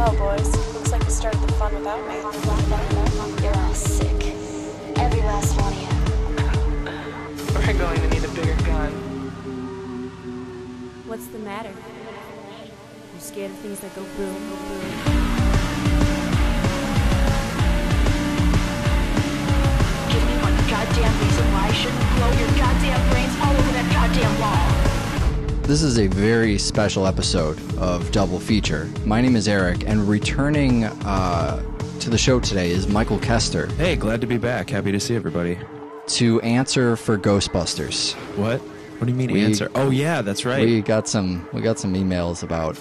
Well, boys, looks like you started the fun without me. You're all sick. Every last one of you. We're going to need a bigger gun. What's the matter? You scared of things that go boom, boom, boom? Goddamn reason why I shouldn't blow your goddamn brains all over that goddamn wall. This is a very special episode of Double Feature. My name is Eric, and returning to the show today is Michael Kester. Hey, glad to be back. Happy to see everybody. To answer for Ghostbusters. What? What do you mean answer? Oh yeah, that's right. We got some emails about.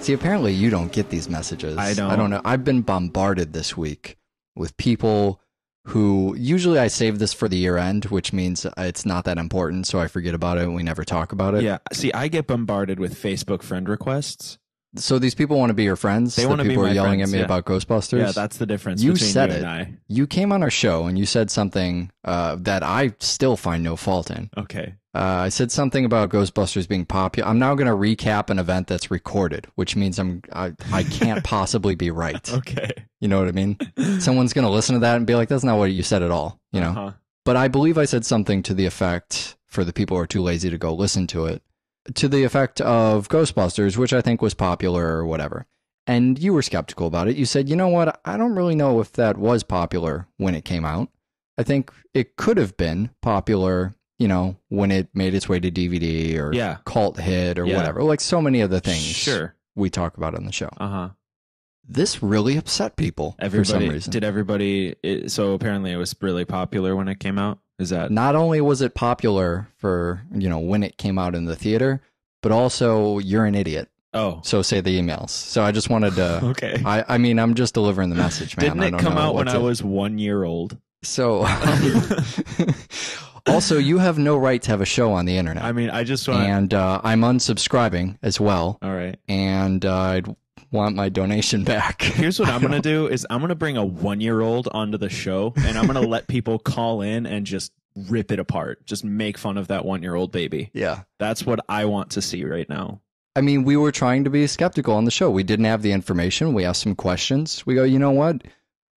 See, apparently you don't get these messages. I don't know. I've been bombarded this week with people who usually I save this for the year end, which means it's not that important, so I forget about it and we never talk about it. Yeah, see, I get bombarded with Facebook friend requests. So these people want to be your friends? They want to be my friends. People are yelling at me about Ghostbusters? Yeah, that's the difference between you and I. You came on our show and you said something that I still find no fault in. Okay. I said something about Ghostbusters being popular. I'm now going to recap an event that's recorded, which means I can't possibly be right. Okay. You know what I mean? Someone's going to listen to that and be like, that's not what you said at all. You know? Uh-huh. But I believe I said something to the effect, for the people who are too lazy to go listen to it, to the effect of Ghostbusters, which I think was popular or whatever. And you were skeptical about it. You said, you know what? I don't really know if that was popular when it came out. I think it could have been popular, you know, when it made its way to DVD or cult hit or whatever, like so many other things we talk about on the show. Uh-huh. This really upset people for some reason. Did everybody, so apparently it was really popular when it came out? Is that? Not only was it popular for, you know, when it came out in the theater, but also you're an idiot. Oh. So say the emails. So I just wanted to, okay. I mean, I'm just delivering the message, man. Didn't it come out when I was 1 year old? So... Also, you have no right to have a show on the internet. I mean, I just want... And I'm unsubscribing as well. All right. And I'd want my donation back. Here's what I'm going to do is I'm going to bring a one-year-old onto the show, and I'm going to let people call in and just rip it apart. Just make fun of that one-year-old baby. Yeah. That's what I want to see right now. I mean, we were trying to be skeptical on the show. We didn't have the information. We asked some questions. We go, you know what?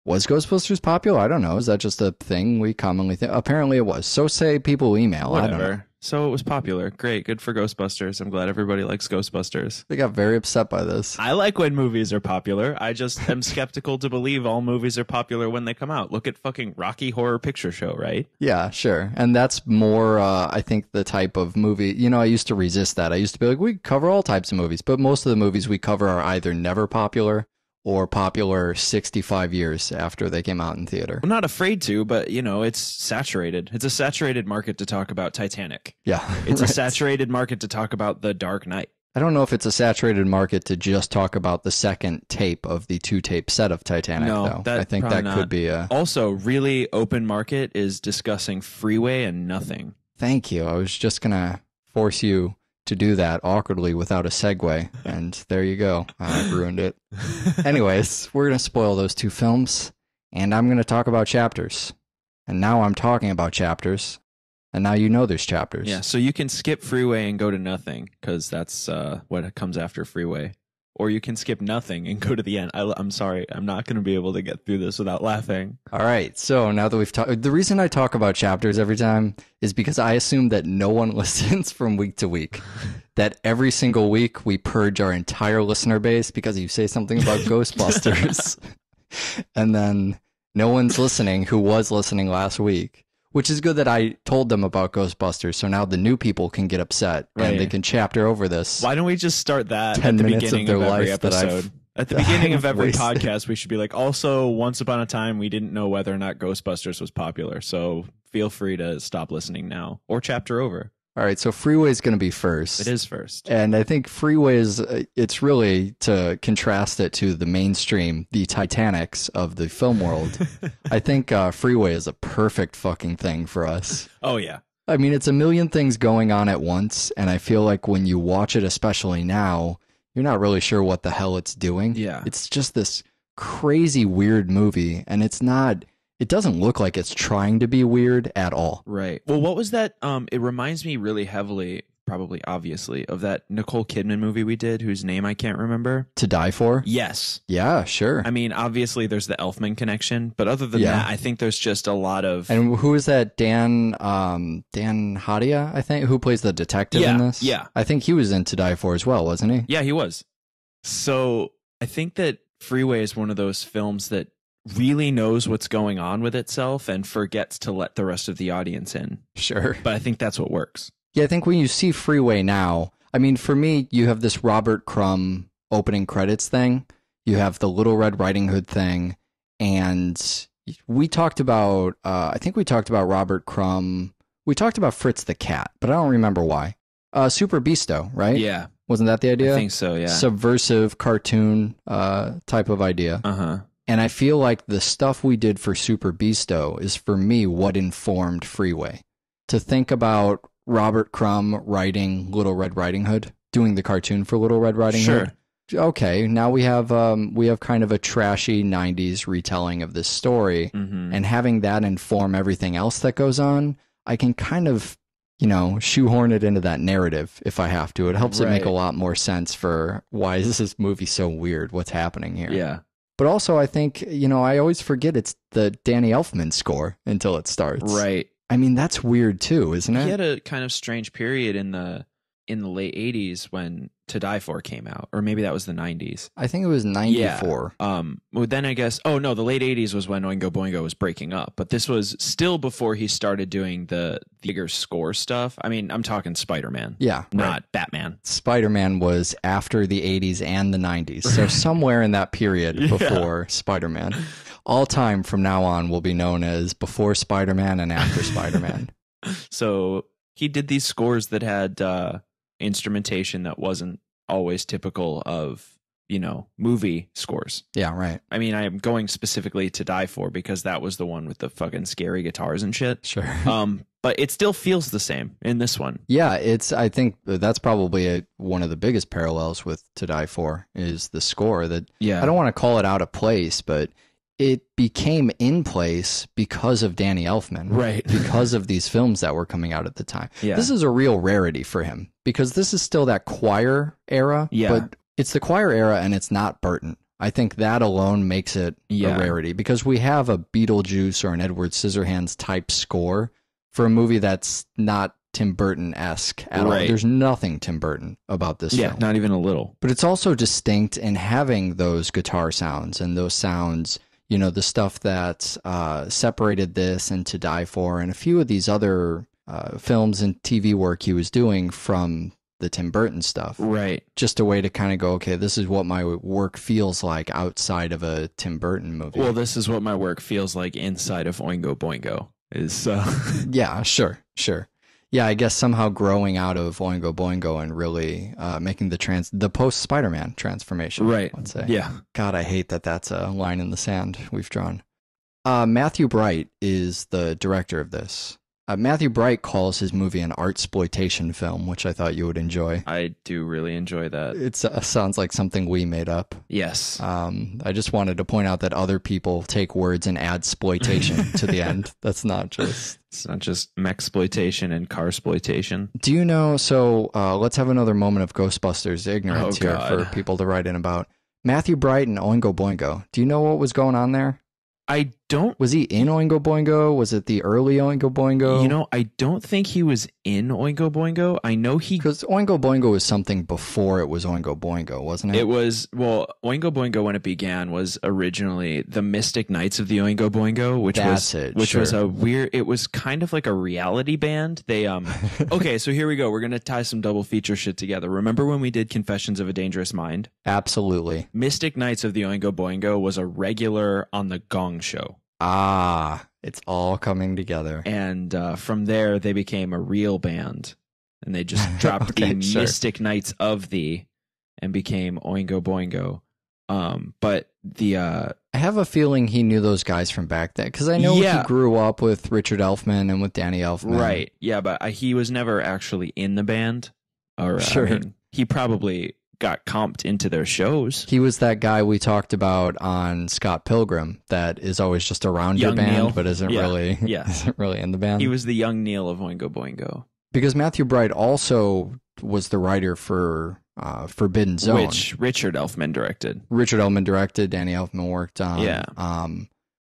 Was Ghostbusters popular? I don't know. Is that just a thing we commonly think? Apparently it was. So say people email. Whatever. I don't know. So it was popular. Great. Good for Ghostbusters. I'm glad everybody likes Ghostbusters. They got very upset by this. I like when movies are popular. I just am skeptical to believe all movies are popular when they come out. Look at fucking Rocky Horror Picture Show, right? Yeah, sure. And that's more, I think, the type of movie. You know, I used to resist that. I used to be like, we cover all types of movies. But most of the movies we cover are either never popular or popular 65 years after they came out in theater. I'm not afraid to, but, you know, it's saturated. It's a saturated market to talk about Titanic. Yeah. It's a saturated market to talk about The Dark Knight. I don't know if it's a saturated market to just talk about the second tape of the two-tape set of Titanic, though. I think that could be a... Also, really open market is discussing Freeway and nothing. Thank you. I was just going to force you to do that awkwardly without a segue, and there you go. I've ruined it. Anyways, we're going to spoil those two films, and I'm going to talk about chapters. And now I'm talking about chapters, and now you know there's chapters. Yeah, so you can skip Freeway and go to nothing, because that's what comes after Freeway. Or you can skip nothing and go to the end. I'm sorry. I'm not going to be able to get through this without laughing. All right. So now that we've talked, the reason I talk about chapters every time is because I assume that no one listens from week to week, that every single week we purge our entire listener base because you say something about Ghostbusters and then no one's listening who was listening last week. Which is good that I told them about Ghostbusters, so now the new people can get upset and they can chapter over this. Why don't we just start that at the beginning of every episode? At the beginning of every podcast, we should be like, also, once upon a time, we didn't know whether or not Ghostbusters was popular, so feel free to stop listening now or chapter over. All right, so Freeway is going to be first. It is first. And I think Freeway is, it's really to contrast it to the mainstream, the Titanics of the film world. I think Freeway is a perfect fucking thing for us. Oh, yeah. I mean, it's a million things going on at once. And I feel like when you watch it, especially now, you're not really sure what the hell it's doing. Yeah. It's just this crazy, weird movie. And it's not... It doesn't look like it's trying to be weird at all. Right. Well, what was that? It reminds me really heavily, probably obviously, of that Nicole Kidman movie we did whose name I can't remember. To Die For? Yes. Yeah, sure. I mean, obviously there's the Elfman connection, but other than that, I think there's just a lot of... And who is that? Dan Hadia, I think, who plays the detective in this? Yeah. I think he was in To Die For as well, wasn't he? Yeah, he was. So I think that Freeway is one of those films that really knows what's going on with itself and forgets to let the rest of the audience in. Sure. But I think that's what works. Yeah, I think when you see Freeway now, I mean, for me, you have this Robert Crumb opening credits thing. You have the Little Red Riding Hood thing. And we talked about, I think we talked about Robert Crumb. We talked about Fritz the Cat, but I don't remember why. Super Beasto, right? Yeah. Wasn't that the idea? I think so, yeah. Subversive cartoon type of idea. Uh-huh. And I feel like the stuff we did for Super Beasto is, for me, what informed Freeway. To think about Robert Crumb writing Little Red Riding Hood, doing the cartoon for Little Red Riding Hood. Sure. Okay, now we have kind of a trashy 90s retelling of this story, and having that inform everything else that goes on, I can kind of, you know, shoehorn it into that narrative if I have to. It helps it make a lot more sense for why is this movie so weird? What's happening here? Yeah. But also, I think, you know, I always forget it's the Danny Elfman score until it starts. Right. I mean, that's weird too, isn't it? He had a kind of strange period in the late 80s when To Die For came out, or maybe that was the 90s. I think it was 94. Yeah. Well, then I guess, oh no, the late 80s was when Oingo Boingo was breaking up, but this was still before he started doing the bigger score stuff. I mean, I'm talking Spider-Man. Yeah. Not Batman. Spider-Man was after the 80s and the 90s, so somewhere in that period before Spider-Man. All time from now on will be known as before Spider-Man and after Spider-Man. So he did these scores that had... instrumentation that wasn't always typical of, you know, movie scores. Yeah, right. I mean, I am going specifically To Die For because that was the one with the fucking scary guitars and shit. Sure. But it still feels the same in this one. Yeah, it's, I think that's probably one of the biggest parallels with To Die For is the score that, I don't want to call it out of place, but it became in place because of Danny Elfman, right? Because of these films that were coming out at the time. Yeah. This is a real rarity for him because this is still that choir era, but it's the choir era and it's not Burton. I think that alone makes it a rarity because we have a Beetlejuice or an Edward Scissorhands type score for a movie that's not Tim Burton-esque at all. There's nothing Tim Burton about this film. Yeah, not even a little. But it's also distinct in having those guitar sounds and those sounds... You know, the stuff that separated this and To Die For and a few of these other films and TV work he was doing from the Tim Burton stuff. Right. Just a way to kind of go, okay, this is what my work feels like outside of a Tim Burton movie. Well, this is what my work feels like inside of Oingo Boingo. Yeah, sure. Yeah, I guess somehow growing out of Oingo Boingo and really making the post-Spider-Man transformation, right? Let's say. Yeah. God, I hate that that's a line in the sand we've drawn. Matthew Bright is the director of this. Matthew Bright calls his movie an artsploitation film, which I thought you would enjoy. I do really enjoy that. It sounds like something we made up. Yes. I just wanted to point out that other people take words and add exploitation to the end. That's not just... It's not just mexploitation and carsploitation. Do you know... So let's have another moment of Ghostbusters ignorance here for people to write in about. Matthew Bright and Oingo Boingo. Do you know what was going on there? I don't... Was he in Oingo Boingo? Was it the early Oingo Boingo? You know, I don't think he was in Oingo Boingo. I know he... Because Oingo Boingo was something before it was Oingo Boingo, wasn't it? It was... Well, Oingo Boingo, when it began, was originally the Mystic Knights of the Oingo Boingo, which was a weird... It was kind of like a reality band. They... Okay, so here we go. We're going to tie some double feature shit together. Remember when we did Confessions of a Dangerous Mind? Absolutely. Mystic Knights of the Oingo Boingo was a regular on the Gong Show. Ah, it's all coming together. And from there, they became a real band, and they just dropped Mystic Knights of the, and became Oingo Boingo. But the I have a feeling he knew those guys from back then because I know he grew up with Richard Elfman and with Danny Elfman, right? Yeah, but he was never actually in the band. Or I mean, he probably got comped into their shows. He was that guy we talked about on Scott Pilgrim that is always just around your band, but isn't really in the band. He was the young Neil of Oingo Boingo. because Matthew Bright also was the writer for Forbidden Zone, which Richard Elfman directed. Danny Elfman worked on. Yeah.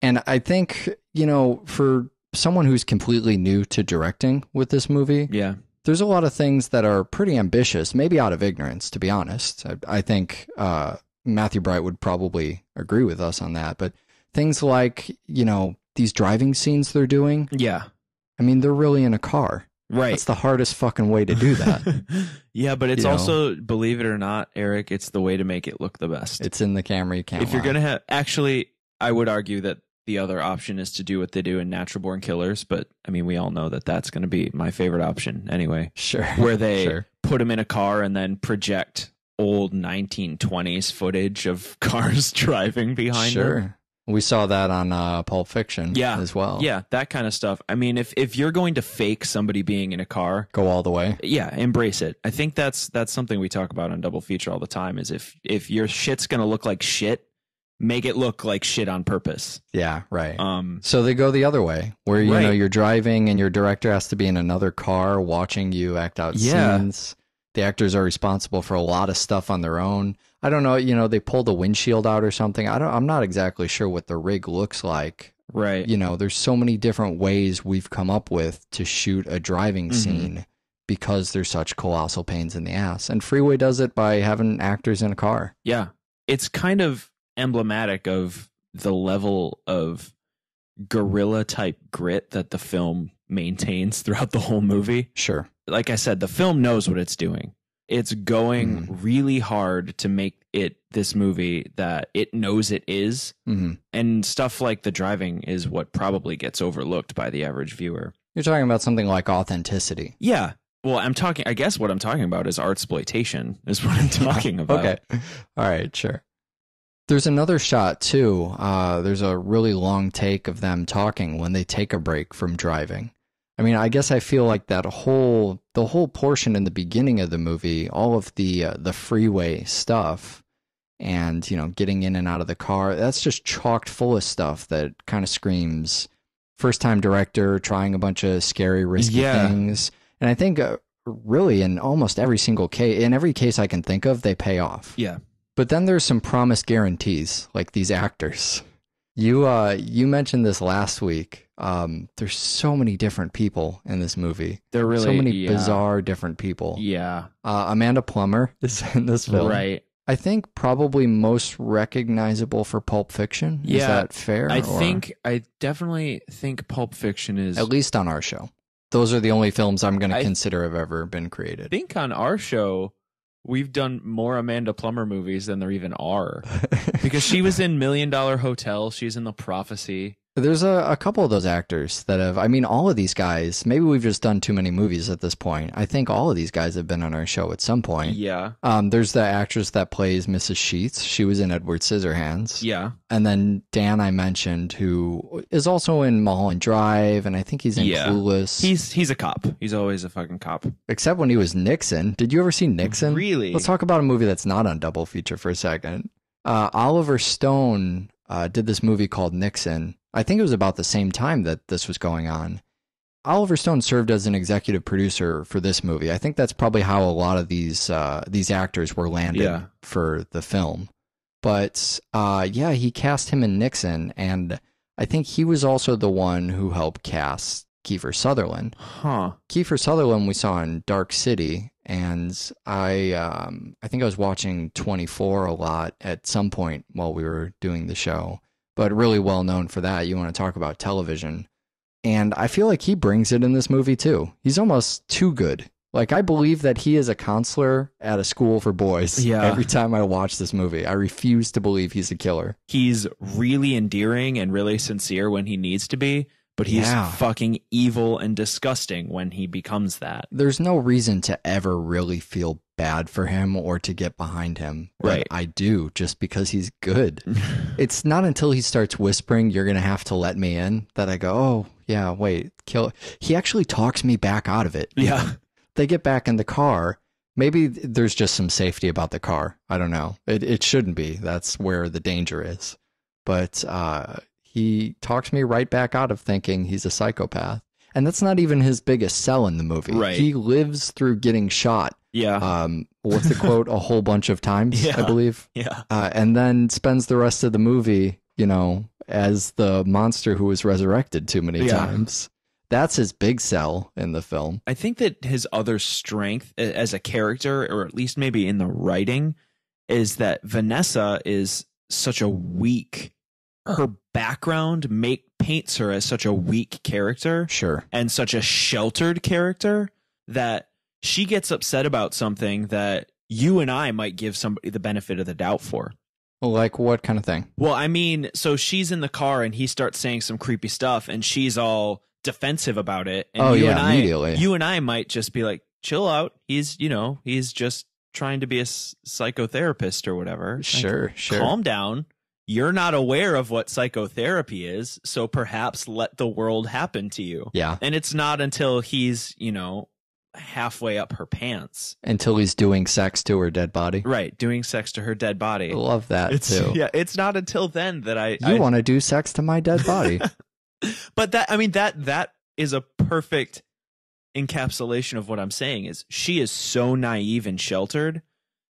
And I think, you know, for someone who's completely new to directing with this movie, yeah, there's a lot of things that are pretty ambitious, maybe out of ignorance, to be honest. I think Matthew Bright would probably agree with us on that. But things like, you know, these driving scenes they're doing. Yeah. I mean, they're really in a car. Right. That's the hardest fucking way to do that. Yeah, but it's also, believe it or not, Eric, it's the way to make it look the best. It's in the camera. You can't lie. If you're going to have... Actually, I would argue that the other option is to do what they do in Natural Born Killers, but I mean, we all know that that's going to be my favorite option anyway. Sure. Where they put them in a car and then project old 1920s footage of cars driving behind them. We saw that on Pulp Fiction as well. Yeah, that kind of stuff. I mean, if you're going to fake somebody being in a car... Go all the way. Yeah, embrace it. I think that's something we talk about on Double Feature all the time, is if your shit's going to look like shit, make it look like shit on purpose. Yeah, right. So they go the other way, where you know, you're driving and your director has to be in another car watching you act out scenes. The actors are responsible for a lot of stuff on their own. I don't know, you know, they pull the windshield out or something. I'm not exactly sure what the rig looks like. Right. You know, there's so many different ways we've come up with to shoot a driving scene because there's such colossal pains in the ass. And Freeway does it by having actors in a car. Yeah. It's kind of emblematic of the level of guerrilla type grit that the film maintains throughout the whole movie. Sure. Like I said, the film knows what it's doing. It's going really hard to make it this movie that it knows it is. And stuff like the driving is what probably gets overlooked by the average viewer. You're talking about something like authenticity. Yeah. Well, I guess what I'm talking about is artsploitation is what I'm talking about. Okay. All right. Sure. There's another shot too. There's a really long take of them talking when they take a break from driving. I mean, I guess I feel like that the whole portion in the beginning of the movie, all of the freeway stuff and, you know, getting in and out of the car, that's just chocked full of stuff that kind of screams first-time director trying a bunch of scary, risky things. And I think really in almost every single case, in every case I can think of, they pay off. Yeah. But then there's some promised guarantees, like these actors. You mentioned this last week. There's so many different people in this movie. There really so many bizarre different people. Yeah. Amanda Plummer is in this film. Right. I think probably most recognizable for Pulp Fiction. Yeah. Is that fair? I definitely think Pulp Fiction is, at least on our show. Those are the only films I'm going to consider have ever been created. I think on our show we've done more Amanda Plummer movies than there even are, because she was in $1 Million Hotel. She's in The Prophecy. There's a couple of those actors that have, I mean, all of these guys, maybe we've just done too many movies at this point. I think all of these guys have been on our show at some point. Yeah. There's the actress that plays Mrs. Sheets. She was in Edward Scissorhands. Yeah. And then Dan, I mentioned, who is also in Mulholland Drive, and I think he's in Clueless. He's a cop. He's always a fucking cop. Except when he was Nixon. Did you ever see Nixon? Really? Let's talk about a movie that's not on Double Feature for a second. Oliver Stone did this movie called Nixon. I think it was about the same time that this was going on. Oliver Stone served as an executive producer for this movie. I think that's probably how a lot of these actors were landed for the film. But yeah, he cast him in Nixon, and I think he was also the one who helped cast Kiefer Sutherland. Huh. Kiefer Sutherland we saw in Dark City, and I think I was watching 24 a lot at some point while we were doing the show. But really well known for that. You want to talk about television. And I feel like he brings it in this movie too. He's almost too good. Like, I believe that he is a counselor at a school for boys. Yeah. Every time I watch this movie, I refuse to believe he's a killer. He's really endearing and really sincere when he needs to be, but he's fucking evil and disgusting when he becomes that. There's no reason to ever really feel bad for him or to get behind him. Right. I do, just because he's good. It's not until he starts whispering, "You're going to have to let me in," that I go, "Oh, yeah, wait, kill." He actually talks me back out of it. Yeah. They get back in the car. Maybe there's just some safety about the car. I don't know. It shouldn't be. That's where the danger is. But he talks me right back out of thinking he's a psychopath. And that's not even his biggest sell in the movie. Right. He lives through getting shot. Yeah. What's the quote? A whole bunch of times, yeah. I believe. Yeah. And then spends the rest of the movie, you know, as the monster who was resurrected too many yeah. times. That's his big sell in the film. I think that his other strength as a character, or at least maybe in the writing, is that Vanessa is such a weak, her background paints her as such a weak character. Sure. And such a sheltered character that she gets upset about something that you and I might give somebody the benefit of the doubt for. Well, like what kind of thing? Well, I mean, so she's in the car and he starts saying some creepy stuff and she's all defensive about it. And you and I might just be like, chill out. He's, you know, he's just trying to be a psychotherapist or whatever. Sure, like, sure. Calm down. You're not aware of what psychotherapy is, so perhaps let the world happen to you. Yeah. And it's not until he's, you know, halfway up her pants. Until he's doing sex to her dead body. Right, doing sex to her dead body. I love that, too. Yeah, it's not until then that I want to do sex to my dead body. But that, I mean, that is a perfect encapsulation of what I'm saying is she is so naive and sheltered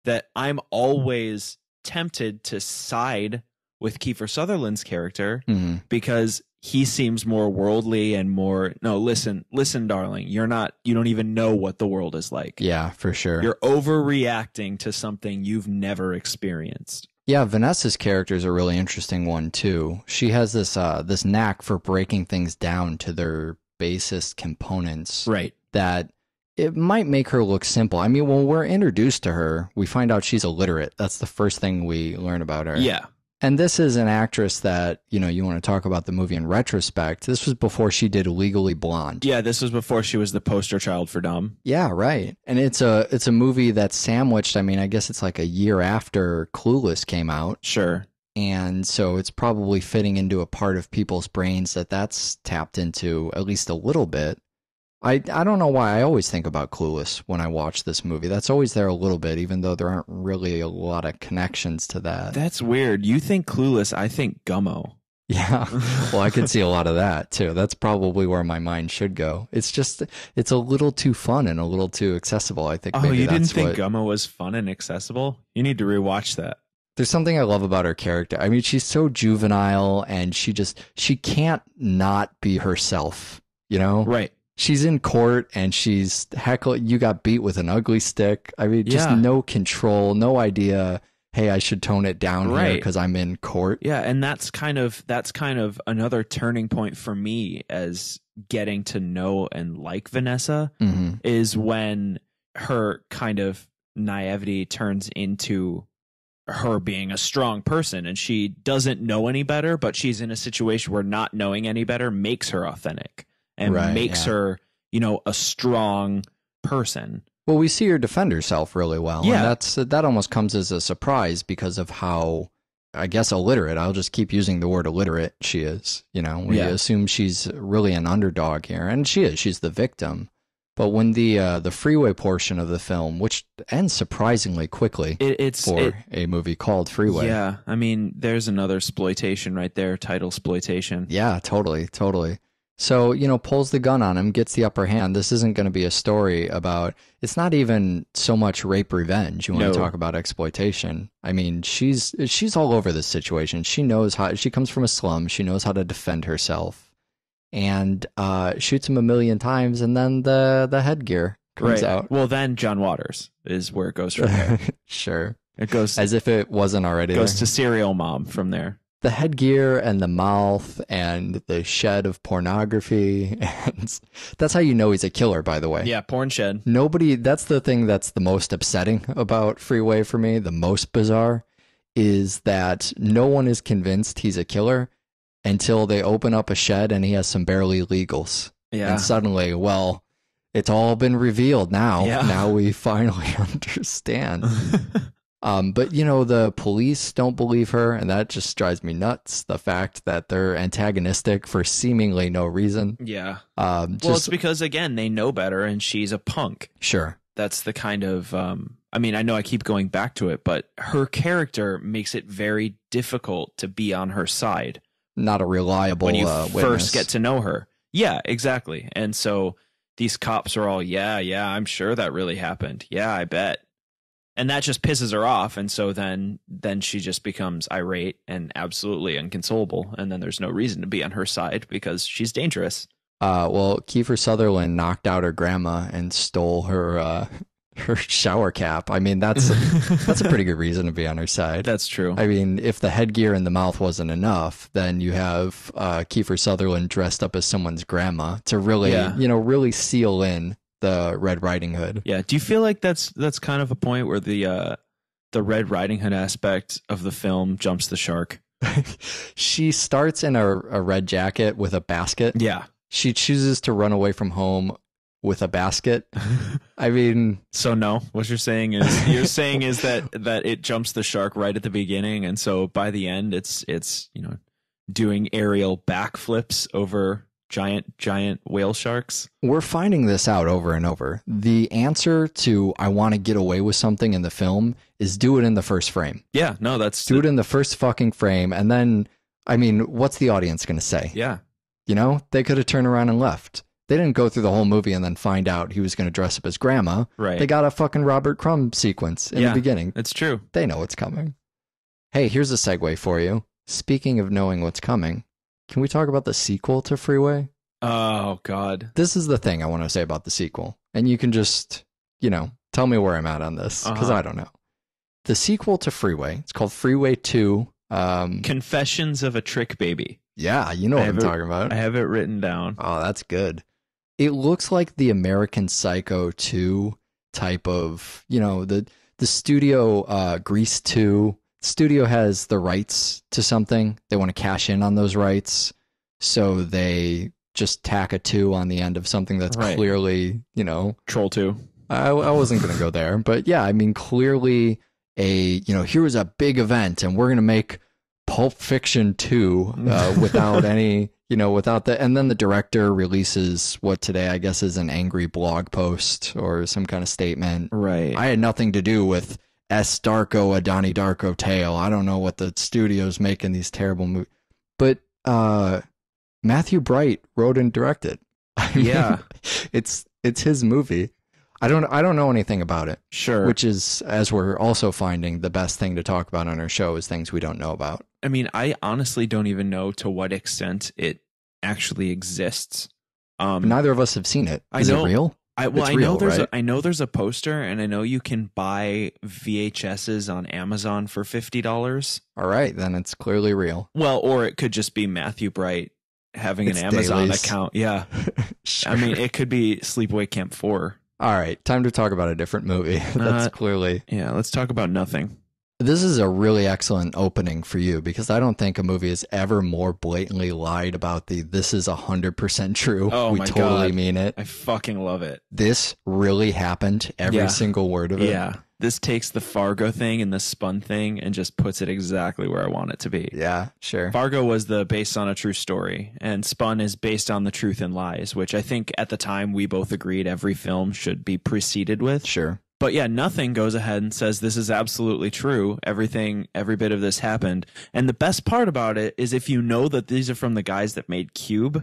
that I'm always tempted to side with Kiefer Sutherland's character mm-hmm. because he seems more worldly and more, no, listen, darling, you don't even know what the world is like. Yeah, for sure. You're overreacting to something you've never experienced. Yeah, Vanessa's character is a really interesting one too. She has this knack for breaking things down to their basest components. Right. That it might make her look simple. I mean, when we're introduced to her, we find out she's illiterate. That's the first thing we learn about her. Yeah. And this is an actress that, you know, you want to talk about the movie in retrospect. This was before she did Legally Blonde. Yeah, this was before she was the poster child for dumb. Yeah, right. And it's a movie that's sandwiched. I mean, I guess it's like a year after Clueless came out. Sure. And so it's probably fitting into a part of people's brains that's tapped into at least a little bit. I don't know why I always think about Clueless when I watch this movie. That's always there a little bit, even though there aren't really a lot of connections to that. That's weird. You think Clueless, I think Gummo. Yeah. Well, I could see a lot of that, too. That's probably where my mind should go. It's just, it's a little too fun and a little too accessible, I think. Oh, maybe you didn't think Gummo was fun and accessible? You need to rewatch that. There's something I love about her character. I mean, she's so juvenile and she can't not be herself, you know? Right. She's in court and she's heckled. You got beat with an ugly stick. I mean, just no control, no idea. Hey, I should tone it down right here because I'm in court. Yeah, and that's kind of another turning point for me as getting to know and like Vanessa mm-hmm. is when her kind of naivety turns into her being a strong person and she doesn't know any better, but she's in a situation where not knowing any better makes her authentic. And makes her, you know, a strong person. Well, we see her defend herself really well. Yeah. And that almost comes as a surprise because of how, I guess, illiterate. I'll just keep using the word illiterate she is. You know, we assume she's really an underdog here. And she is. She's the victim. But when the freeway portion of the film, which ends surprisingly quickly for a movie called Freeway. Yeah. I mean, there's another exploitation right there, title exploitation. Yeah, totally, totally. So, you know, pulls the gun on him, gets the upper hand. This isn't going to be a story about, it's not even so much rape revenge. You want to talk about exploitation. I mean, she's all over this situation. She knows how, she comes from a slum. She knows how to defend herself and shoots him a million times. And then the headgear comes out. Well, then John Waters is where it goes from there. Sure. It goes as if it wasn't already. It goes to Serial Mom from there. The headgear and the mouth and the shed of pornography. And that's how you know he's a killer, by the way. Yeah, porn shed. That's the thing that's the most upsetting about Freeway for me, the most bizarre, is that no one is convinced he's a killer until they open up a shed and he has some barely legals. Yeah. And suddenly, well, it's all been revealed now. Yeah. Now we finally understand. But, you know, the police don't believe her, and that just drives me nuts. The fact that they're antagonistic for seemingly no reason. Yeah. Well, it's because, again, they know better, and she's a punk. Sure. That's the kind of, I mean, I know I keep going back to it, but her character makes it very difficult to be on her side. Not a reliable witness. When you first get to know her. Yeah, exactly. And so these cops are all, yeah, I'm sure that really happened. Yeah, I bet. And that just pisses her off. And so then she just becomes irate and absolutely inconsolable. And then there's no reason to be on her side because she's dangerous. Well, Kiefer Sutherland knocked out her grandma and stole her her shower cap. I mean, that's a pretty good reason to be on her side. That's true. I mean, if the headgear in the mouth wasn't enough, then you have Kiefer Sutherland dressed up as someone's grandma to really, really seal in the Red Riding Hood. Yeah. Do you feel like that's kind of a point where the Red Riding Hood aspect of the film jumps the shark? She starts in a red jacket with a basket. Yeah. She chooses to run away from home with a basket. I mean, so no, what you're saying is that it jumps the shark right at the beginning. And so by the end, it's, doing aerial backflips over giant whale sharks. We're finding this out over and over. The answer to I want to get away with something in the film is do it in the first frame. Yeah, no, that's do it in the first fucking frame. And then, I mean, what's the audience going to say? Yeah. They could have turned around and left. They didn't go through the whole movie and then find out he was going to dress up as grandma. Right. They got a fucking Robert Crumb sequence in the beginning. It's true. They know what's coming. Hey, here's a segue for you. Speaking of knowing what's coming, can we talk about the sequel to Freeway? Oh, God. This is the thing I want to say about the sequel. And you can just, tell me where I'm at on this, because I don't know. The sequel to Freeway, it's called Freeway 2. Confessions of a Trick Baby. Yeah, what I'm talking about. I have it written down. Oh, that's good. It looks like the American Psycho 2 type of, the studio Grease 2. Studio has the rights to something. They want to cash in on those rights. So they just tack a 2 on the end of something that's clearly, Troll 2. I wasn't going to go there. But yeah, I mean, clearly here was a big event and we're going to make Pulp Fiction 2 without any... without that. And then the director releases what today, I guess, is an angry blog post or some kind of statement. Right. I had nothing to do with S. Darko, a Donnie Darko tale. I don't know what the studio's making these terrible movies. But Matthew Bright wrote and directed. I mean, it's his movie. I don't know anything about it. Sure. Which is, as we're also finding, the best thing to talk about on our show is things we don't know about. I mean, I honestly don't even know to what extent it actually exists. Neither of us have seen it. Is it real? I know there's a poster, and I know you can buy VHSs on Amazon for $50. All right, then it's clearly real. Well, or it could just be Matthew Bright having an Amazon account. Yeah. Sure. I mean, it could be Sleepaway Camp 4. All right, time to talk about a different movie. That's clearly... Yeah, let's talk about nothing. This is a really excellent opening for you because I don't think a movie has ever more blatantly lied about this is 100% true. Oh, we totally mean it. I fucking love it. This really happened, every single word of it. Yeah. This takes the Fargo thing and the Spun thing and just puts it exactly where I want it to be. Yeah, sure. Fargo was based on a true story, and Spun is based on the truth and lies, which I think at the time we both agreed every film should be preceded with. Sure. But yeah, nothing goes ahead and says this is absolutely true. Every bit of this happened. And the best part about it is if you know that these are from the guys that made Cube,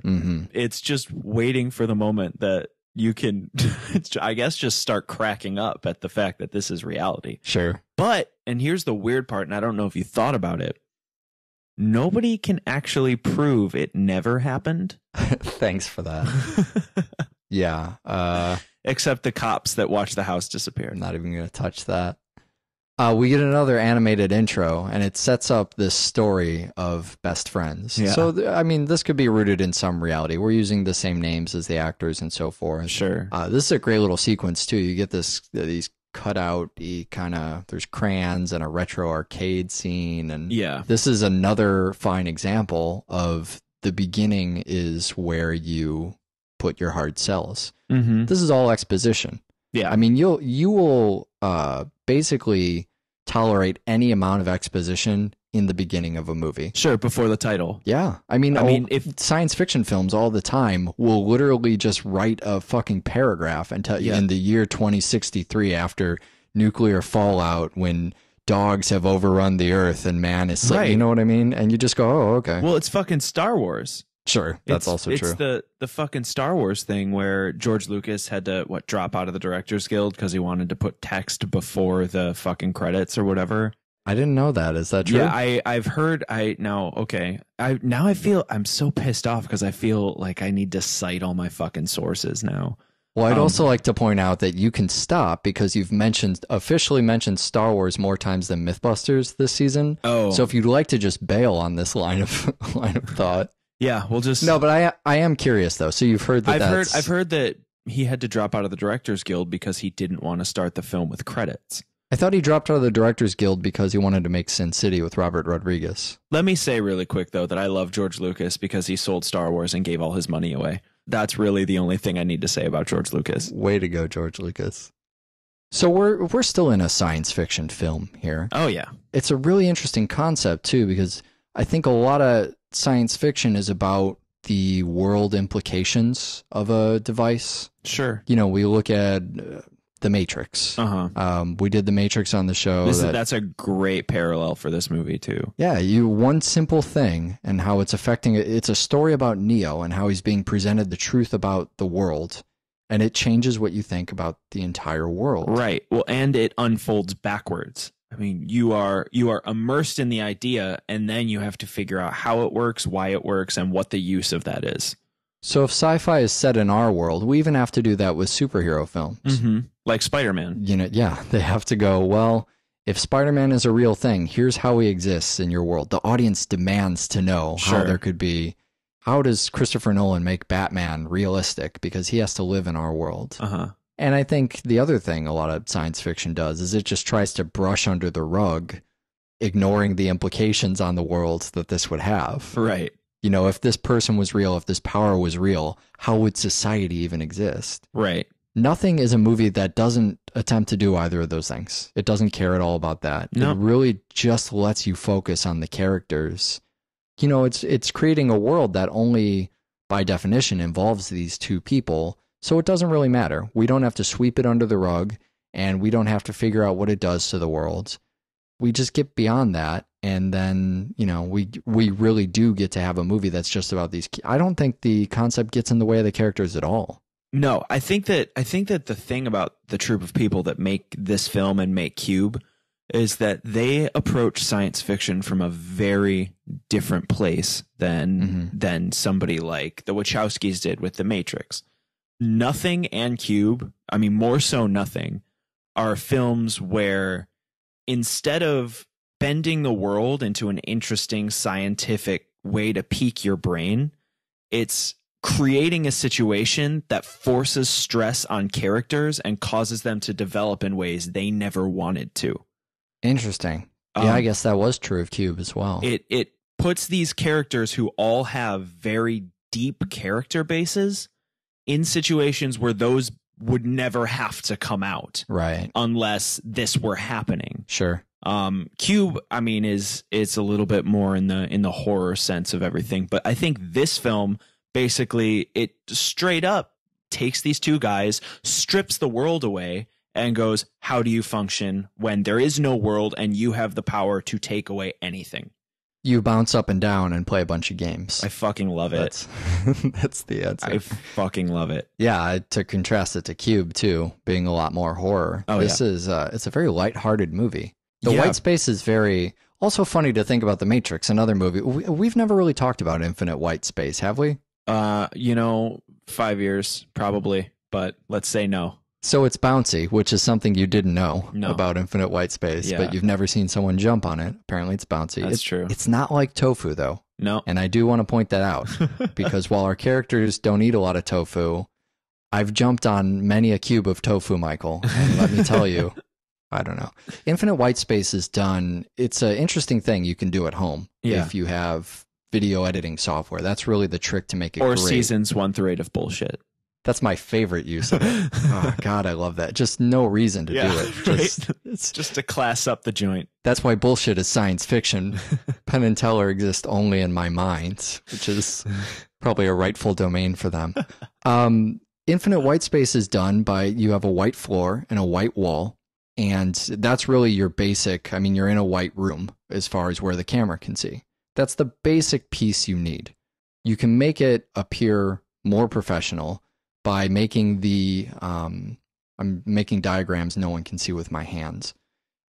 it's just waiting for the moment that you can, I guess, just start cracking up at the fact that this is reality. Sure. But, and here's the weird part, and I don't know if you thought about it, nobody can actually prove it never happened. Thanks for that. Yeah. Except the cops that watch the house disappear. I'm not even going to touch that. We get another animated intro, and it sets up this story of best friends. Yeah. So, I mean, this could be rooted in some reality. We're using the same names as the actors and so forth. Sure. This is a great little sequence, too. You get these cutout-y kind of... There's crayons and a retro arcade scene. And this is another fine example of the beginning is where you... put your hard sells. This is all exposition. Yeah. I mean, you will basically tolerate any amount of exposition in the beginning of a movie. Sure, before the title. Yeah. I mean, if science fiction films all the time will literally just write a fucking paragraph and tell you in the year 2063 after nuclear fallout when dogs have overrun the earth and man is like, you know what I mean? And you just go, oh, okay. Well, it's fucking Star Wars. Sure, that's also true. It's the fucking Star Wars thing where George Lucas had to, what, drop out of the Directors Guild because he wanted to put text before the fucking credits or whatever. I didn't know that. Is that true? Yeah, I've heard. Now I feel I'm so pissed off because I feel like I need to cite all my fucking sources now. Well, I'd also like to point out that you can stop because you've officially mentioned Star Wars more times than Mythbusters this season. Oh, so if you'd like to just bail on this line of thought. Yeah, we'll just no. But I am curious though. So you've heard that? I've heard that he had to drop out of the Directors Guild because he didn't want to start the film with credits. I thought he dropped out of the Directors Guild because he wanted to make Sin City with Robert Rodriguez. Let me say really quick though that I love George Lucas because he sold Star Wars and gave all his money away. That's really the only thing I need to say about George Lucas. Way to go, George Lucas. So we're still in a science fiction film here. Oh yeah, it's a really interesting concept too because I think a lot of science fiction is about the world implications of a device. Sure. You know, we look at The Matrix. Uh-huh. We did The Matrix on the show. That's a great parallel for this movie too. Yeah, one simple thing and how it's affecting it. It's a story about Neo and how he's being presented the truth about the world, and it changes what you think about the entire world. Right. Well, and it unfolds backwards. I mean, you are immersed in the idea, and then you have to figure out how it works, why it works, and what the use of that is. So if sci-fi is set in our world, we even have to do that with superhero films. Mm-hmm. Like Spider-Man. You know, yeah, they have to go, well, if Spider-Man is a real thing, here's how he exists in your world. The audience demands to know sure. how there could be. How does Christopher Nolan make Batman realistic? Because he has to live in our world. Uh-huh. And I think the other thing a lot of science fiction does is it just tries to brush under the rug, ignoring the implications on the world that this would have. Right. You know, if this person was real, if this power was real, how would society even exist? Right. Nothing is a movie that doesn't attempt to do either of those things. It doesn't care at all about that. Nope. It really just lets you focus on the characters. You know, it's creating a world that only, by definition, involves these two people. So it doesn't really matter. We don't have to sweep it under the rug, and we don't have to figure out what it does to the world. We just get beyond that, and then, you know, we really do get to have a movie that's just about these. I don't think the concept gets in the way of the characters at all. No, I think that the thing about the troop of people that make this film and make Cube is that they approach science fiction from a very different place than somebody like the Wachowskis did with The Matrix. Nothing and Cube, I mean, more so Nothing, are films where instead of bending the world into an interesting scientific way to pique your brain, it's creating a situation that forces stress on characters and causes them to develop in ways they never wanted to. Interesting. Yeah, I guess that was true of Cube as well. It puts these characters who all have very deep character bases in situations where those would never have to come out, right? Unless this were happening. Sure. Cube, I mean, it's a little bit more in the horror sense of everything, but I think this film basically it straight up takes these two guys, strips the world away, and goes, "How do you function when there is no world and you have the power to take away anything?" You bounce up and down and play a bunch of games. I fucking love it. That's the answer. I fucking love it. Yeah, to contrast it to Cube too, being a lot more horror. Oh, this is it's a very lighthearted movie. The white space is very also funny to think about. The Matrix, another movie we've never really talked about infinite white space, have we? You know, 5 years probably, but let's say no. So it's bouncy, which is something you didn't know about infinite white space, but you've never seen someone jump on it. Apparently it's bouncy. That's true. It's not like tofu, though. No. And I do want to point that out, because while our characters don't eat a lot of tofu, I've jumped on many a cube of tofu, Michael. And let me tell you, I don't know. Infinite white space is done. It's an interesting thing you can do at home if you have video editing software. That's really the trick to make it great. Or seasons 1 through 8 of Bullshit. That's my favorite use of it. Oh, God, I love that. Just no reason to do it. Just, right? It's just to class up the joint. That's why Bullshit is science fiction. Penn and Teller exist only in my mind, which is probably a rightful domain for them. Infinite white space is done by you have a white floor and a white wall, and that's really your basic. I mean, you're in a white room as far as where the camera can see. That's the basic piece you need. you can make it appear more professional by making the, I'm making diagrams no one can see with my hands.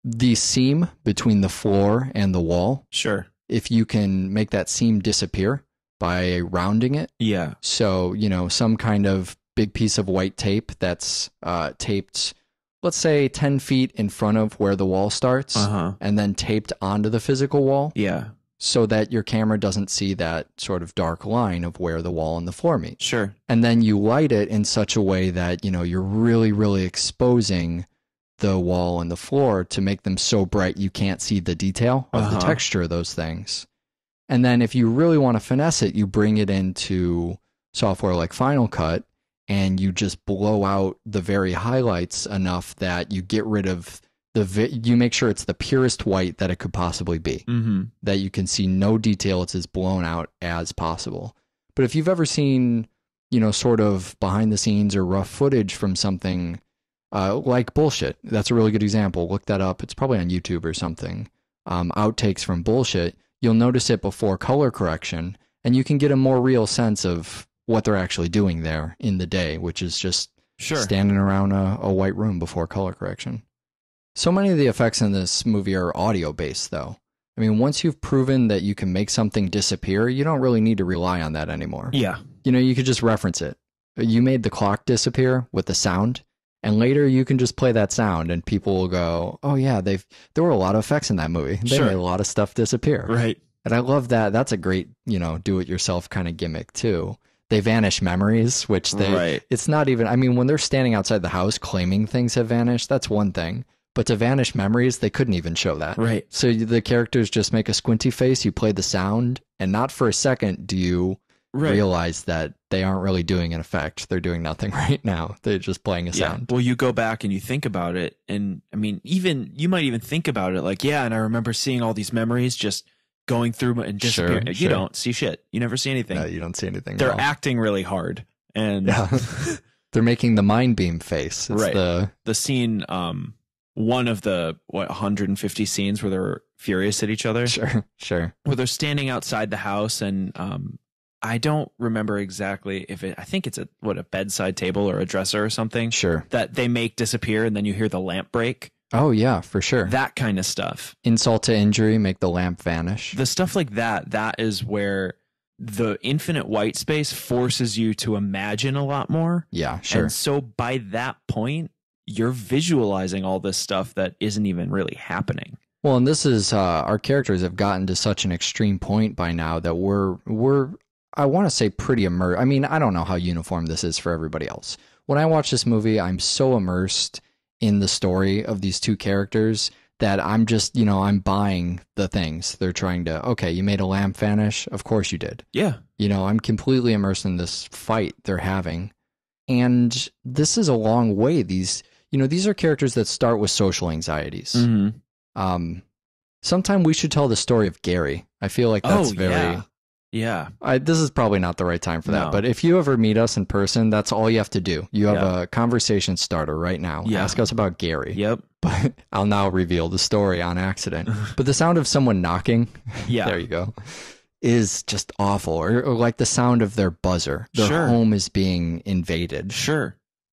The seam between the floor and the wall. Sure. If you can make that seam disappear by rounding it. Yeah. So, you know, some kind of big piece of white tape that's taped, let's say 10 feet in front of where the wall starts, and then taped onto the physical wall. Yeah. So that your camera doesn't see that sort of dark line of where the wall and the floor meet. Sure. And then you light it in such a way that, you know, you're really, really exposing the wall and the floor to make them so bright you can't see the detail of the texture of those things. And then if you really want to finesse it, you bring it into software like Final Cut and you just blow out the very highlights enough that you get rid of you make sure it's the purest white that it could possibly be, that you can see no detail. It's as blown out as possible. But if you've ever seen, you know, sort of behind the scenes or rough footage from something like Bullshit, that's a really good example. Look that up. It's probably on YouTube or something. Outtakes from Bullshit. You'll notice it before color correction, and you can get a more real sense of what they're actually doing there in the day, which is just standing around a white room before color correction. So many of the effects in this movie are audio-based, though. I mean, once you've proven that you can make something disappear, you don't really need to rely on that anymore. Yeah. You know, you could just reference it. You made the clock disappear with the sound, and later you can just play that sound, and people will go, oh, yeah, there were a lot of effects in that movie. They made a lot of stuff disappear. Right. And I love that. That's a great, you know, do-it-yourself kind of gimmick, too. They vanish memories, which they... Right. It's not even... I mean, when they're standing outside the house claiming things have vanished, that's one thing. But to vanish memories, they couldn't even show that. Right. So the characters just make a squinty face, you play the sound, and not for a second do you realize that they aren't really doing an effect. They're doing nothing right now. They're just playing a sound. Well, you go back and you think about it, and I mean, even you might even think about it like, yeah, and I remember seeing all these memories just going through and disappearing. You don't see shit. You never see anything. No, you don't see anything. They're acting really hard. And they're making the mind beam face. It's the scene... one of the, 150 scenes where they're furious at each other. Where they're standing outside the house, and I don't remember exactly if it, I think it's a bedside table or a dresser or something. That they make disappear, and then you hear the lamp break. Oh, yeah, for sure. That kind of stuff. Insult to injury, make the lamp vanish. The stuff like that, that is where the infinite white space forces you to imagine a lot more. Yeah, sure. And so by that point, you're visualizing all this stuff that isn't even really happening. Well, and this is our characters have gotten to such an extreme point by now that we're I want to say pretty immersed. I mean, I don't know how uniform this is for everybody else. When I watch this movie, I'm so immersed in the story of these two characters that I'm just, you know, I'm buying the things they're trying to, okay, you made a lamp vanish. Of course you did. Yeah. You know, I'm completely immersed in this fight they're having. And this is a long way. You know, these are characters that start with social anxieties. Sometime we should tell the story of Gary. I feel like that's this is probably not the right time for that. But if you ever meet us in person, that's all you have to do. You have a conversation starter right now. Ask us about Gary. But I'll now reveal the story on accident. But the sound of someone knocking, there you go, is just awful. Or like the sound of their buzzer. Their home is being invaded.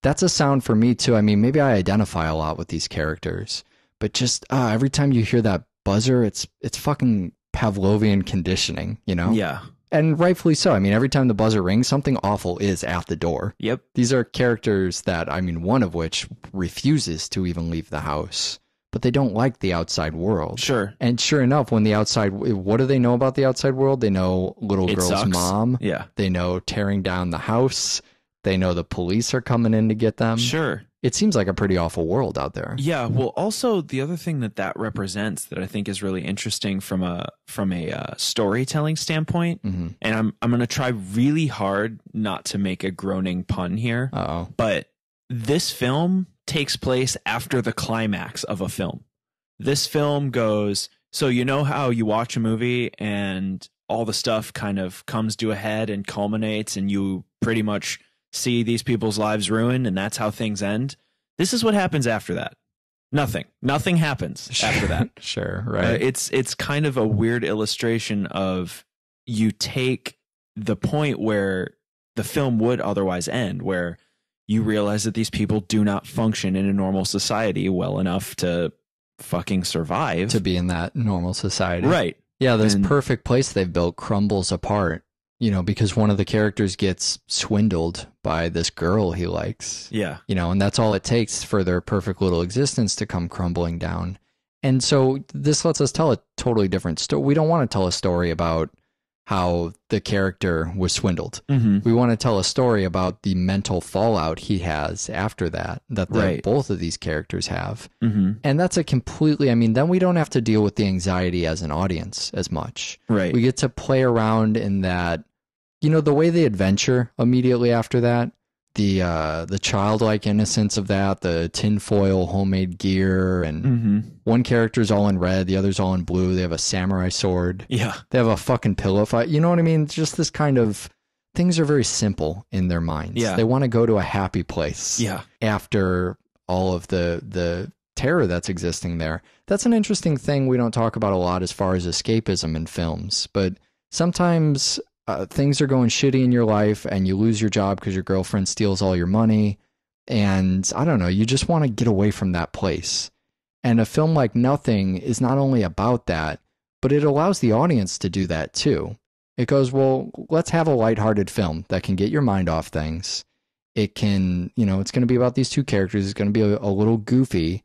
That's a sound for me, too. I mean, maybe I identify a lot with these characters, but just every time you hear that buzzer, it's fucking Pavlovian conditioning, you know? Yeah. And rightfully so. I mean, every time the buzzer rings, something awful is at the door. Yep. These are characters that, I mean, one of which refuses to even leave the house, but they don't like the outside world. And sure enough, when the outside, what do they know about the outside world? They know little girl's mom. Yeah. They know tearing down the house. They know the police are coming in to get them. It seems like a pretty awful world out there. Yeah. Well, also the other thing that represents that I think is really interesting from a storytelling standpoint, and I'm going to try really hard not to make a groaning pun here, but this film takes place after the climax of a film. This film goes, so you know how you watch a movie and all the stuff kind of comes to a head and culminates and you pretty much see these people's lives ruined, and that's how things end. This is what happens after that. Nothing happens after that. It's kind of a weird illustration of you take the point where the film would otherwise end, where you realize that these people do not function in a normal society well enough to fucking survive. To be in that normal society. Right. Yeah, this perfect place they've built crumbles apart, you know, because one of the characters gets swindled by this girl he likes. Yeah. You know, and that's all it takes for their perfect little existence to come crumbling down. And so this lets us tell a totally different story. We don't want to tell a story about how the character was swindled. Mm-hmm. We want to tell a story about the mental fallout he has after that, both of these characters have. Mm-hmm. And that's a completely, I mean, then we don't have to deal with the anxiety as an audience as much. Right. We get to play around in that, you know, the way they adventure immediately after that, the childlike innocence of that, the tinfoil homemade gear, and one character's all in red, the other's all in blue. They have a samurai sword. Yeah. They have a fucking pillow fight. You know what I mean? It's just this kind of, things are very simple in their minds. Yeah. They want to go to a happy place. Yeah. After all of the terror that's existing there. That's an interesting thing we don't talk about a lot as far as escapism in films, but sometimes things are going shitty in your life and you lose your job because your girlfriend steals all your money. And I don't know, you just want to get away from that place. And a film like Nothing is not only about that, but it allows the audience to do that too. It goes, well, let's have a lighthearted film that can get your mind off things. It can, you know, it's going to be about these two characters. It's going to be a little goofy.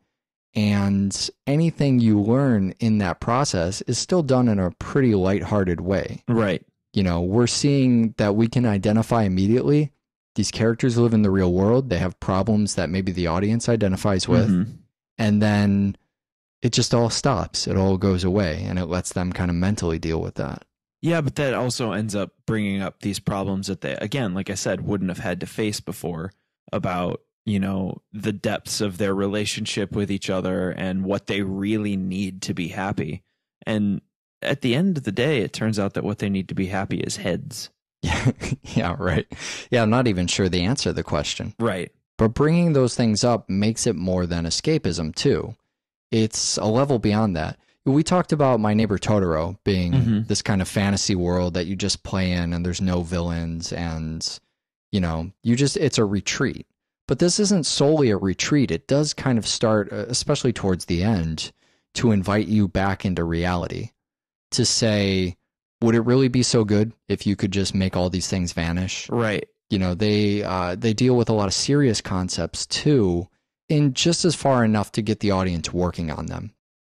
And anything you learn in that process is still done in a pretty lighthearted way. Right. You know, we're seeing that we can identify immediately. These characters live in the real world. They have problems that maybe the audience identifies with. And then it just all stops. It all goes away, and it lets them kind of mentally deal with that. Yeah, but that also ends up bringing up these problems that they, again, like I said, wouldn't have had to face before about, you know, the depths of their relationship with each other and what they really need to be happy. And at the end of the day, it turns out that what they need to be happy is heads. Yeah, yeah, right. Yeah, I'm not even sure they answer the question. Right. But bringing those things up makes it more than escapism, too. It's a level beyond that. We talked about My Neighbor Totoro being this kind of fantasy world that you just play in, and there's no villains, and, you know, you just, it's a retreat. But this isn't solely a retreat. It does kind of start, especially towards the end, to invite you back into reality. To say, would it really be so good if you could just make all these things vanish? Right. You know, they deal with a lot of serious concepts too, in just as far enough to get the audience working on them.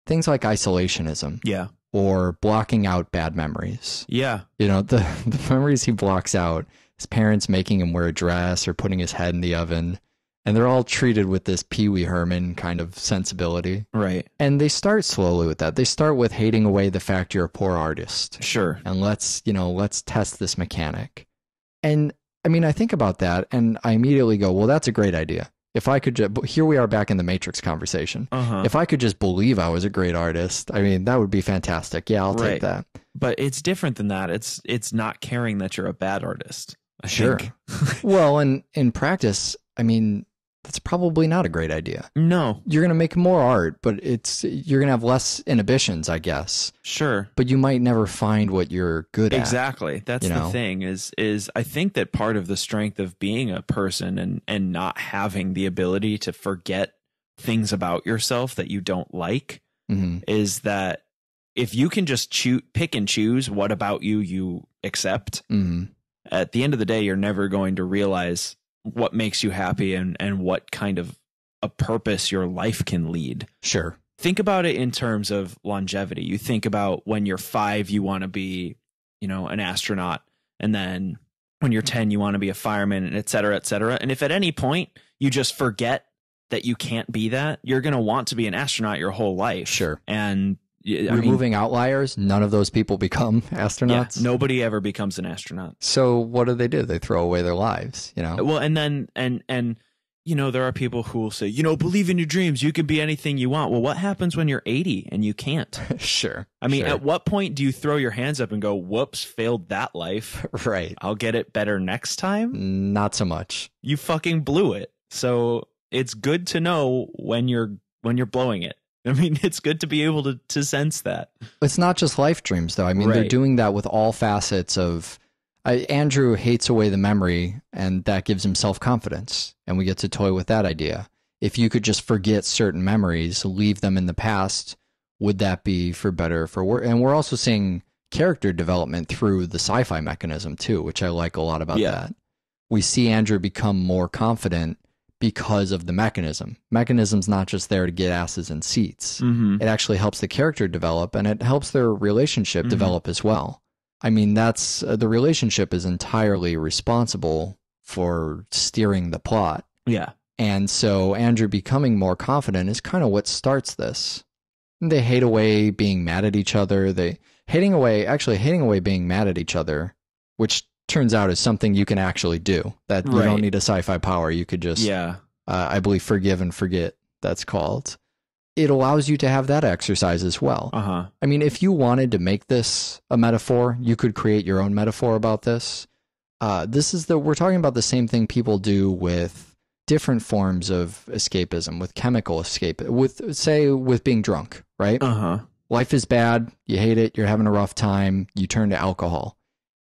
Things like isolationism. Yeah. Or blocking out bad memories. Yeah. You know, the memories he blocks out, his parents making him wear a dress or putting his head in the oven. And they're all treated with this Pee Wee Herman kind of sensibility. Right. And they start slowly with that. They start with hating away the fact you're a poor artist. Sure. And let's, you know, let's test this mechanic. And I mean, I think about that and I immediately go, well, that's a great idea. If I could just, here we are back in the Matrix conversation. If I could just believe I was a great artist, I mean, that would be fantastic. Yeah, I'll take that. But it's different than that. It's not caring that you're a bad artist. I think. Well, and in practice, I mean, that's probably not a great idea. No. You're going to make more art, but you're going to have less inhibitions, I guess. Sure. But you might never find what you're good at. Exactly. That's the thing is I think that part of the strength of being a person and not having the ability to forget things about yourself that you don't like is that if you can just pick and choose what about you accept, at the end of the day, you're never going to realize what makes you happy and what kind of a purpose your life can lead. Sure. Think about it in terms of longevity. You think about when you're 5, you want to be, you know, an astronaut. And then when you're 10, you want to be a fireman, and et cetera, et cetera. And if at any point you just forget that you can't be that, you're going to want to be an astronaut your whole life. Sure. And removing outliers, none of those people become astronauts. Yeah, nobody ever becomes an astronaut. So what do? They throw away their lives, you know? Well, and then, and you know, there are people who will say, you know, believe in your dreams. You can be anything you want. Well, what happens when you're 80 and you can't? Sure. I mean, at what point do you throw your hands up and go, whoops, failed that life. Right. I'll get it better next time. Not so much. You fucking blew it. So it's good to know when you're blowing it. I mean, it's good to be able to sense that. It's not just life dreams, though. I mean, they're doing that with all facets of, Andrew hates away the memory, and that gives him self-confidence, and we get to toy with that idea. If you could just forget certain memories, leave them in the past, would that be for better or for worse? And we're also seeing character development through the sci-fi mechanism too, which I like a lot about that. We see Andrew become more confident because of the mechanism. Mechanism's not just there to get asses in seats. Mm-hmm. It actually helps the character develop, and it helps their relationship mm-hmm. develop as well. I mean, that's the relationship is entirely responsible for steering the plot. Yeah. And so Andrew becoming more confident is kind of what starts this. They hate away being mad at each other. They hating away being mad at each other, which turns out is something you can actually do. That you don't need a sci-fi power. You could just, I believe, forgive and forget, that's called. It allows you to have that exercise as well. Uh-huh. I mean, if you wanted to make this a metaphor, you could create your own metaphor about this. This is we're talking about the same thing people do with different forms of escapism, with chemical escape, with being drunk, right? Uh-huh. Life is bad. You hate it. You're having a rough time. You turn to alcohol.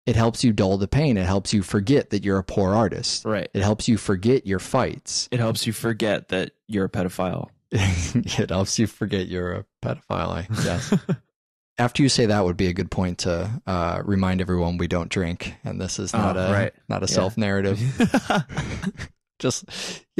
It helps you dull the pain. It helps you forget that you're a poor artist. Right. It helps you forget your fights. It helps you forget that you're a pedophile. It helps you forget you're a pedophile, I guess. After you say that would be a good point to remind everyone we don't drink, and this is not a self-narrative. I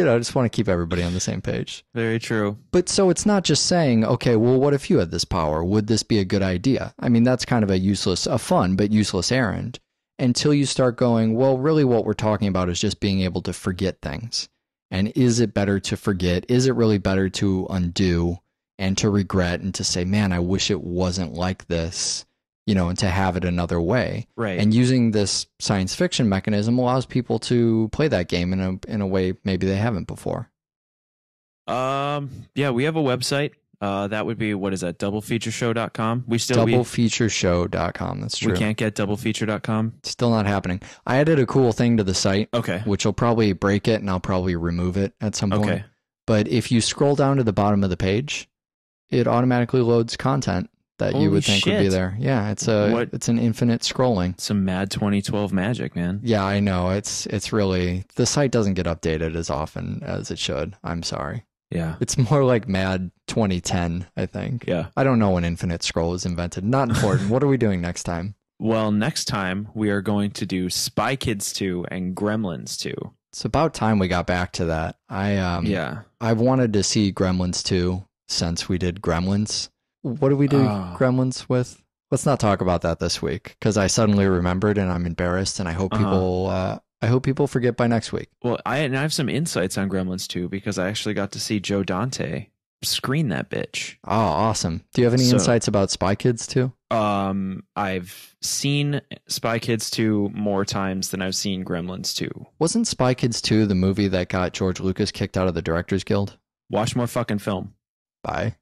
just want to keep everybody on the same page. Very true. But so it's not just saying, okay, well, what if you had this power? Would this be a good idea? I mean, that's kind of a fun, but useless errand until you start going, well, really what we're talking about is just being able to forget things. And is it better to forget? Is it really better to undo and to regret and to say, man, I wish it wasn't like this, you know, and to have it another way? Right. And using this science fiction mechanism allows people to play that game in a way maybe they haven't before. Yeah, we have a website. That would be, what is that, doublefeatureshow.com? Doublefeatureshow.com, that's true. We can't get doublefeature.com? Still not happening. I added a cool thing to the site, which will probably break it, and I'll probably remove it at some point. Okay. But if you scroll down to the bottom of the page, it automatically loads content that you would think would be there. Yeah, it's an infinite scrolling. Some mad 2012 magic, man. Yeah, I know. It's really... The site doesn't get updated as often as it should. I'm sorry. Yeah. It's more like mad 2010, I think. Yeah. I don't know when infinite scroll was invented. Not important. What are we doing next time? Well, next time we are going to do Spy Kids 2 and Gremlins 2. It's about time we got back to that. I've wanted to see Gremlins 2 since we did Gremlins. What do we do Gremlins with? Let's not talk about that this week because I suddenly remembered and I'm embarrassed, and I hope people... I hope people forget by next week. Well, I have some insights on Gremlins 2 because I actually got to see Joe Dante screen that bitch. Oh, awesome. Do you have any insights about Spy Kids 2? I've seen Spy Kids 2 more times than I've seen Gremlins 2. Wasn't Spy Kids 2 the movie that got George Lucas kicked out of the Directors Guild? Watch more fucking film. Bye.